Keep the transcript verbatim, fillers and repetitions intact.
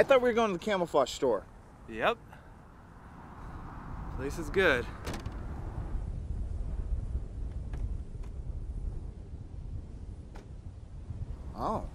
I thought we were going to the camouflage store. Yep. Place is good. Oh.